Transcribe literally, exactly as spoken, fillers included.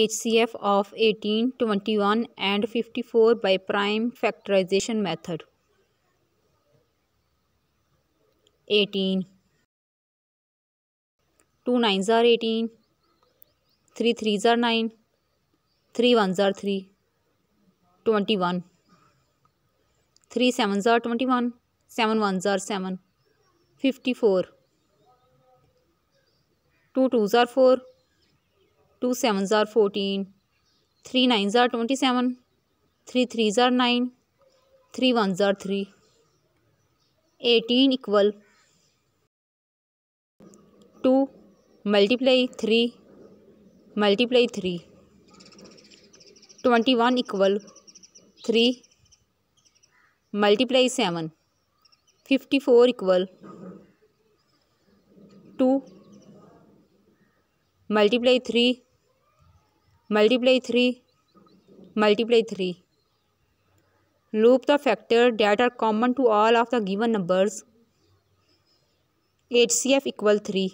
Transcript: H C F of eighteen, twenty-one and fifty-four by prime factorization method. eighteen. Two nines are eighteen. Three threes are nine. Three ones are three. Twenty-one. Three sevens are twenty-one. Seven ones are seven. Fifty-four. Two twos are four. Two sevens are fourteen. Three nines are twenty-seven. Three threes are nine. Three ones are three. Eighteen equal two multiply three multiply three. Twenty-one equal three multiply seven. Fifty-four equal two multiply three multiply three multiply three. Loop the factors that are common to all of the given numbers. H C F equal three.